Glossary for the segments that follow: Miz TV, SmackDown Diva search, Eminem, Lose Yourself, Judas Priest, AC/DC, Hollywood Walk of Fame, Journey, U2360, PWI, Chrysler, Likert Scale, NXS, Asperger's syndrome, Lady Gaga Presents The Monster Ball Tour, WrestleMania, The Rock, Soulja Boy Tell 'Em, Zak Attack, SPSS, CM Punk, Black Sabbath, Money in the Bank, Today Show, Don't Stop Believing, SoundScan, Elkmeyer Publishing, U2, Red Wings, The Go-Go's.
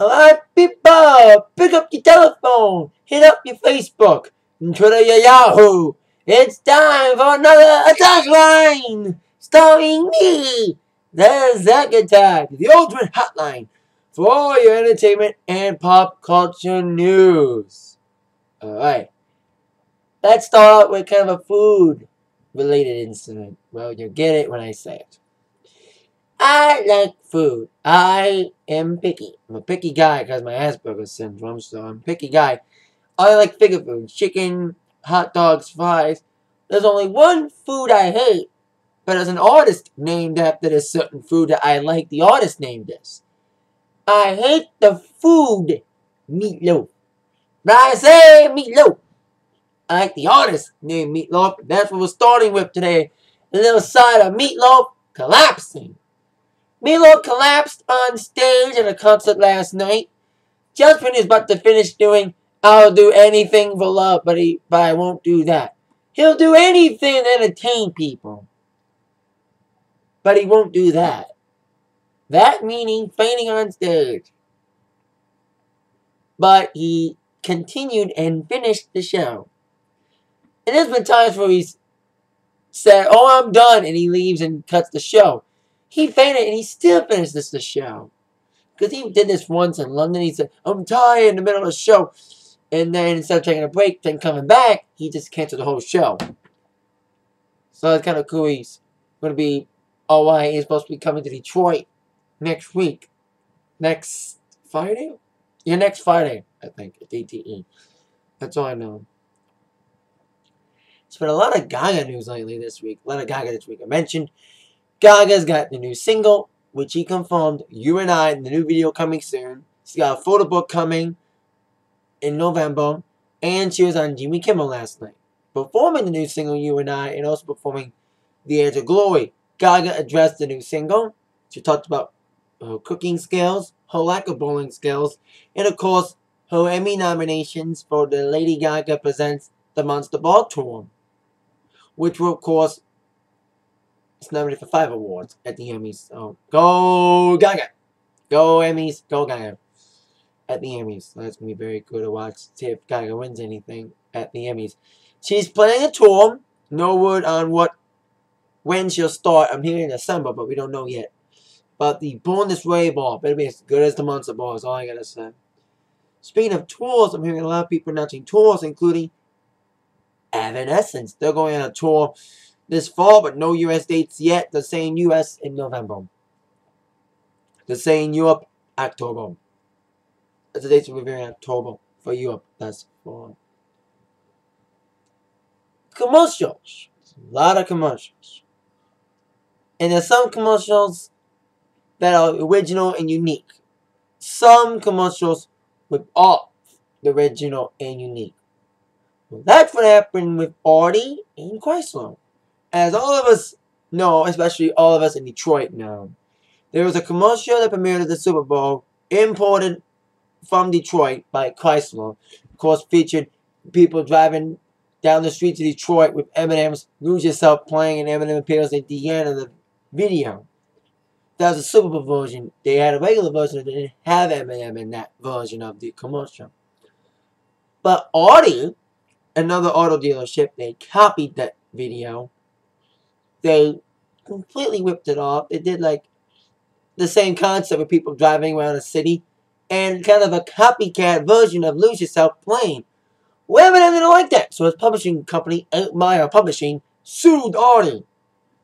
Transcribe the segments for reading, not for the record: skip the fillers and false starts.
Alright people, pick up your telephone, hit up your Facebook, and Twitter your Yahoo. It's time for another Atakline, starring me, the Zak Attack, the ultimate hotline for all your entertainment and pop culture news. Alright, let's start out with kind of a food related incident. Well, you'll get it when I say it. I like food. I am picky. I'm a picky guy because my Asperger's syndrome, so I'm a picky guy. I like finger food. Chicken, hot dogs, fries. There's only one food I hate, but as an artist named after this certain food that I like, the artist named this. I hate the food Meat Loaf. But I say Meat Loaf. I like the artist named Meat Loaf. That's what we're starting with today. A little side of Meat Loaf collapsing. Meat Loaf collapsed on stage at a concert last night. Just when he was about to finish doing "I'll do anything for love, but I won't do that." He'll do anything to entertain people, but he won't do that. That meaning fainting on stage. But he continued and finished the show. And there's been times where he's said, "Oh, I'm done," and he leaves and cuts the show. He fainted and he still finished the show. Because he did this once in London. He said, "I'm tired," in the middle of the show. And then instead of taking a break, then coming back, he just canceled the whole show. So it's kind of cool. He's going to be, RYA is supposed to be coming to Detroit next week. Next Friday? Yeah, next Friday, I think, at DTE. That's all I know. It's been a lot of Gaga news lately this week. A lot of Gaga this week. I mentioned Gaga's got the new single, which he confirmed, "You and I," in the new video coming soon. She's got a photo book coming in November. And she was on Jimmy Kimmel last night, performing the new single, "You and I," and also performing "The Edge of Glory." Gaga addressed the new single. She talked about her cooking skills, her lack of bowling skills, and of course, her Emmy nominations for the Lady Gaga Presents The Monster Ball Tour, which were, of course, it's nominated for 5 awards at the Emmys. Oh, go Gaga! Go Emmys! Go Gaga! At the Emmys. So that's going to be very cool to watch, see if Gaga wins anything at the Emmys. She's playing a tour. No word on when she'll start. I'm hearing December, but we don't know yet. But the Born This Way Ball better be as good as the Monster Ball is all I gotta say. Speaking of tours, I'm hearing a lot of people announcing tours, including Evanescence. They're going on a tour this fall, but no US dates yet. They're saying US in November. They're saying Europe, October. That's the dates we're hearing in October for Europe. That's for commercials. A lot of commercials. And there's some commercials that are original and unique. Some commercials with all the original and unique. Well, that's what happened with Audi and Chrysler. As all of us know, especially all of us in Detroit know, there was a commercial that premiered at the Super Bowl, imported from Detroit by Chrysler. Of course, featured people driving down the streets of Detroit with Eminem's "Lose Yourself" playing, and Eminem appears at the end of the video. That was a Super Bowl version. They had a regular version that didn't have Eminem in that version of the commercial. But Audi, another auto dealership, they copied that video. They completely whipped it off. They did like the same concept of people driving around a city and kind of a copycat version of "Lose Yourself" playing. Well, Eminem didn't like that, so his publishing company, Elkmeyer Publishing, sued Audi.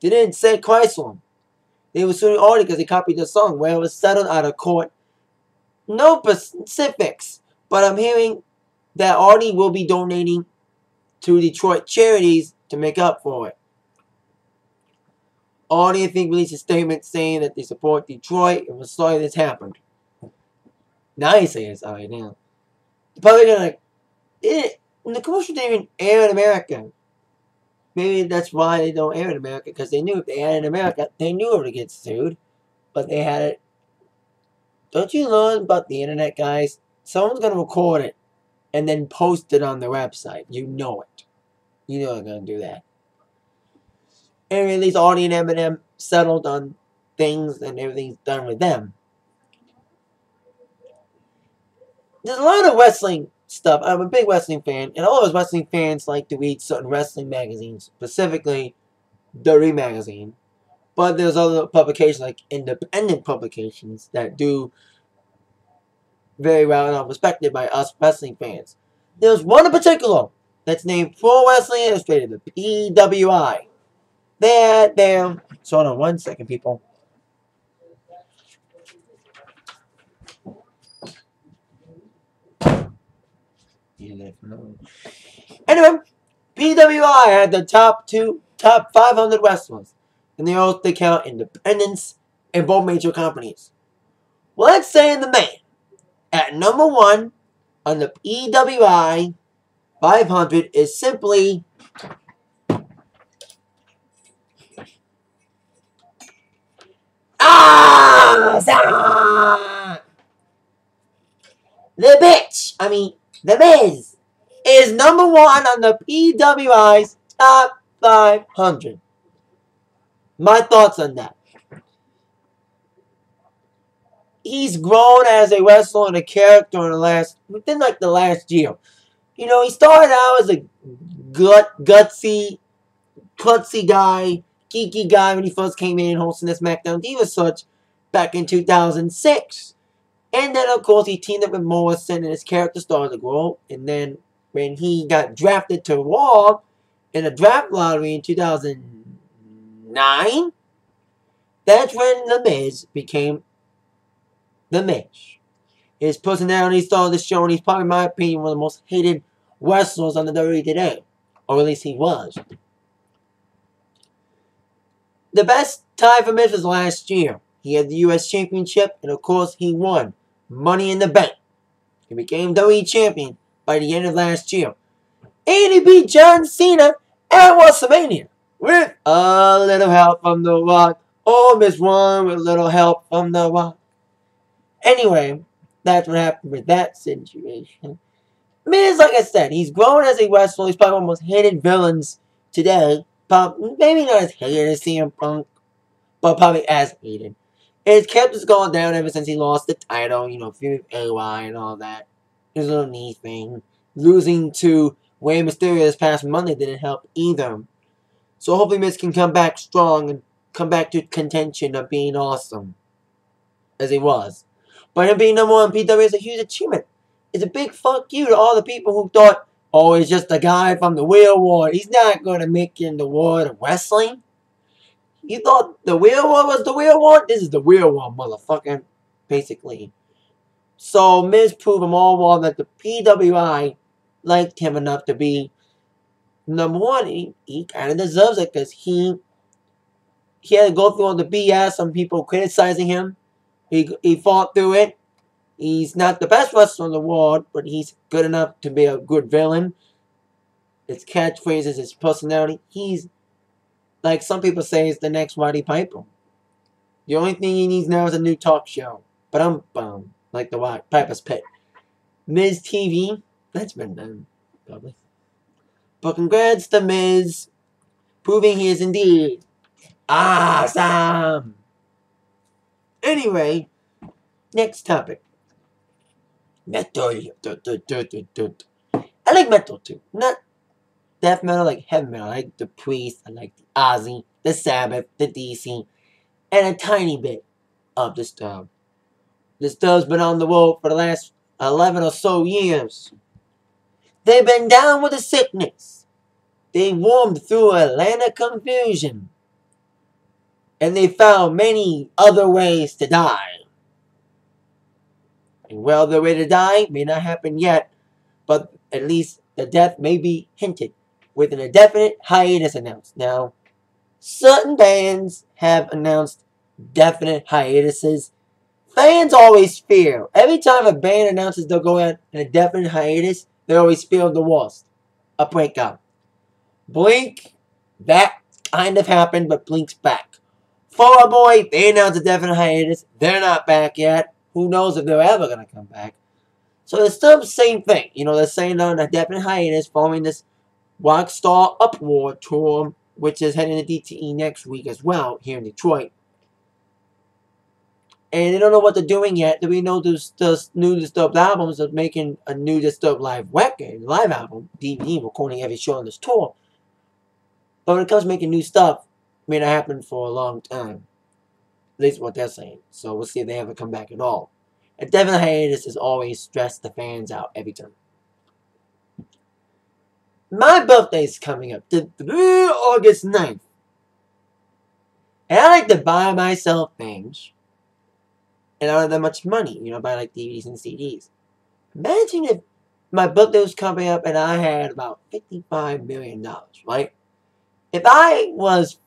They didn't say Chrysler. They were suing Audi because they copied the song. Well, it was settled out of court. No specifics, but I'm hearing that Audi will be donating to Detroit charities to make up for it. Audi, I think, released a statement saying that they support Detroit and was sorry this happened. Now he's saying it's alright now. Probably gonna. The commercial didn't even air in America. Maybe that's why they don't air in America, because they knew if they aired in America, they knew it would get sued. But they had it. Don't you learn about the internet, guys? Someone's gonna record it and then post it on their website. You know it. You know they're gonna do that. Anyway, at least Audi and Eminem settled on things and everything's done with them. There's a lot of wrestling stuff. I'm a big wrestling fan, and all of us wrestling fans like to read certain wrestling magazines, specifically WWE magazine. But there's other publications, like independent publications, that do very well and are respected by us wrestling fans. There's one in particular that's named Pro Wrestling Illustrated, the PWI. So hold on one second, people. Anyway, PWI had the top 500 wrestlers, and they all count independents in both major companies. Well, let's say in the main, at number one on the PWI 500 is simply The Miz is number one on the PWI's top 500. My thoughts on that. He's grown as a wrestler and a character in the last year. You know, he started out as a gutsy guy, geeky guy when he first came in and hosting the SmackDown Diva search back in 2006. And then, of course, he teamed up with Morrison, and his character started to grow. And then, when he got drafted to Raw in a draft lottery in 2009, that's when The Miz became The Miz. His personality started to show, and he's probably, in my opinion, one of the most hated wrestlers on the WWE today. Or at least he was. The best tie for Miz was last year. He had the U.S. Championship, and of course, he won Money in the Bank. He became WWE Champion by the end of last year. And he beat John Cena at WrestleMania with a little help from The Rock. Oh, Miz won with a little help from The Rock. Anyway, that's what happened with that situation. Miz, like I said, he's grown as a wrestler. He's probably one of the most hated villains today. Probably, maybe not as hated as CM Punk, but probably as hated. His character's gone down ever since he lost the title, you know, feud with AY and all that. His little knee thing. Losing to Rey Mysterio this past Monday didn't help either. So hopefully Miz can come back strong and come back to contention of being awesome. As he was. But him being number one in PW is a huge achievement. It's a big fuck you to all the people who thought, oh, he's just a guy from the real world. He's not going to make it in the world of wrestling. You thought the real one was the real one? This is the real one, motherfucker. Basically. So, Miz proved them all wrong that the PWI liked him enough to be number one. He kind of deserves it because he had to go through all the BS on people criticizing him. He fought through it. He's not the best wrestler in the world, but he's good enough to be a good villain. His catchphrases, his personality. He's, like some people say, it's the next Roddy Piper. The only thing he needs now is a new talk show. Ba-dum-bum. Like the Roddy Piper's Pit. Miz TV. That's been done, probably. But congrats to Miz. Proving he is indeed awesome. Anyway. Next topic. Metal. I like metal too. Not death metal, like heavy metal. I like the Priest, I like the Ozzy, the Sabbath, the DC, and a tiny bit of Disturbed. Disturbed's been on the road for the last 11 or so years. They've been down with the sickness. They warmed through Atlantic confusion. And they found many other ways to die. And well, the way to die may not happen yet, but at least the death may be hinted. With an indefinite hiatus announced. Now, certain bands have announced definite hiatuses. Fans always fear. Every time a band announces they'll go on an indefinite hiatus, they always feel the worst. A breakup. Blink, that kind of happened, but Blink's back. Fall Out Boy, they announced a definite hiatus. They're not back yet. Who knows if they're ever going to come back. So it's still the same thing. You know, they're saying they're on a definite hiatus following this Rockstar Uproar Tour, which is heading to DTE next week as well, here in Detroit. and they don't know what they're doing yet. Then we know this new Disturbed albums are making a new Disturbed live album, DVD, recording every show on this tour. But when it comes to making new stuff, it may not happen for a long time. At least what they're saying. So we'll see if they ever come back at all. A definite hiatus has always stressed the fans out every time. My birthday's coming up, August 9th. And I like to buy myself things. And I don't have that much money, you know, buy like DVDs and CDs. Imagine if my birthday was coming up and I had about $55 million, right? If I was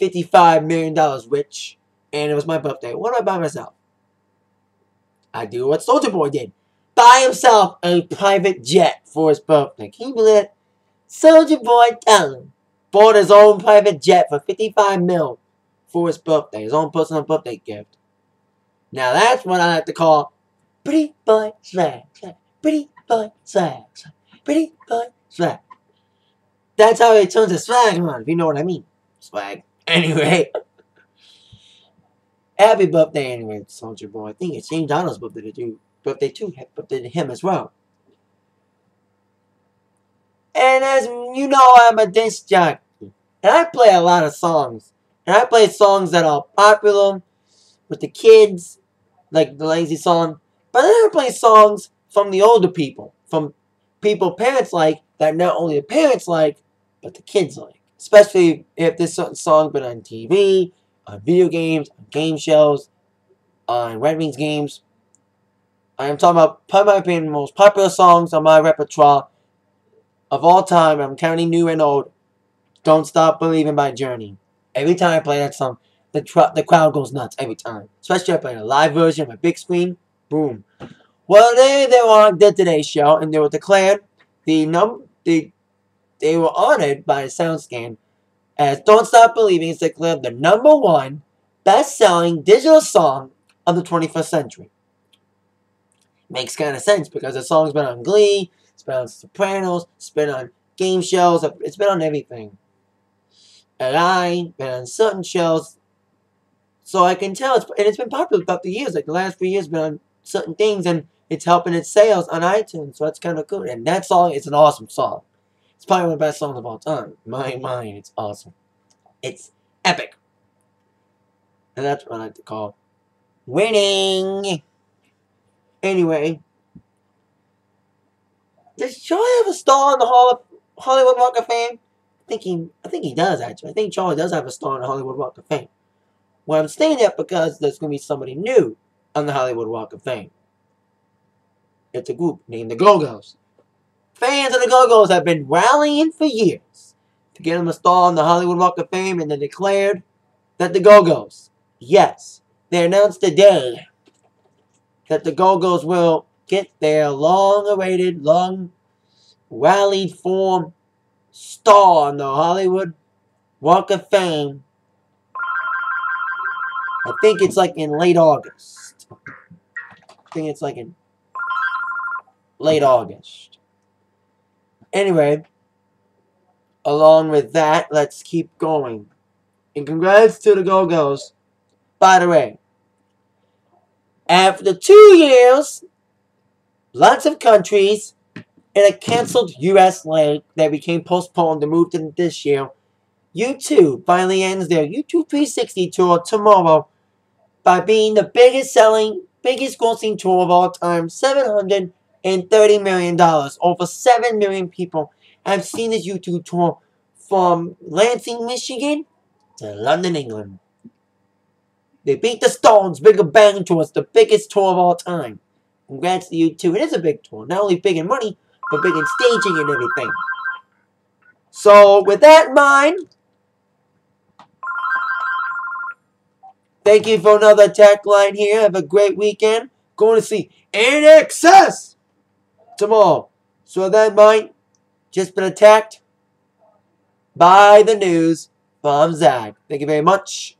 $55 million rich and it was my birthday, what do I buy myself? I do what Soulja Boy did. Buy himself a private jet for his birthday. Can you believe that? Soulja Boy Dylan bought his own private jet for $55 million for his birthday. His own personal birthday gift. Now that's what I like to call pretty boy swag, pretty boy swag, pretty boy swag. That's how he turns his swag on, if you know what I mean. Swag. Anyway. Happy birthday anyway, Soulja Boy. I think it's James Donald's birthday too. Happy birthday to him as well. And as you know, I'm a disc jockey. And I play a lot of songs. And I play songs that are popular with the kids, like the Lazy song. But then I play songs from the older people, from people parents like, that not only the parents like, but the kids like. Especially if this certain song's been on TV, on video games, on game shows, on Red Wings games. I am talking about, probably my opinion, the most popular songs on my repertoire of all time. I'm counting new and old. Don't Stop Believing by Journey. Every time I play that song, the crowd goes nuts every time. Especially if I play a live version on my big screen. Boom. Well, they were on the Today Show, and they were declared they were honored by SoundScan as Don't Stop Believing is declared the #1 best-selling digital song of the 21st century. Makes kind of sense because the song's been on Glee, it's been on Sopranos, it's been on game shows, it's been on everything. And I've been on certain shows, so I can tell, it's been popular throughout the years, like the last few years been on certain things, and it's helping its sales on iTunes, so that's kind of cool. And that song is an awesome song. It's probably one of the best songs of all time. My mind, it's awesome. It's epic. And that's what I like to call winning. Anyway, does Charlie have a star in the Hollywood Walk of Fame? I think he does, actually. I think Charlie does have a star in the Hollywood Walk of Fame. Well, I'm saying that because there's going to be somebody new on the Hollywood Walk of Fame. It's a group named The Go-Go's. Fans of The Go-Go's have been rallying for years to get them a star on the Hollywood Walk of Fame, and they declared that The Go-Go's, yes, they announced today that The Go-Go's will get their long-awaited, long-rallied form star on the Hollywood Walk of Fame. I think it's like in late August. I think it's like in late August. Anyway, along with that, let's keep going. And congrats to The Go-Go's. By the way, after 2 years, lots of countries in a canceled U.S. leg that became postponed and moved in this year, U2 finally ends their U2 360 tour tomorrow by being the biggest grossing tour of all time, $730 million. Over 7 million people have seen this U2 tour from Lansing, Michigan to London, England. They beat the Stones' Bigger Bang Tour. It's the biggest tour of all time. Congrats to U2. It is a big tour. Not only big in money, but big in staging and everything. So, with that in mind, thank you for another Atakline here. Have a great weekend. Going to see NXS tomorrow. So with that in mind, just been attacked by the news from Zak. Thank you very much.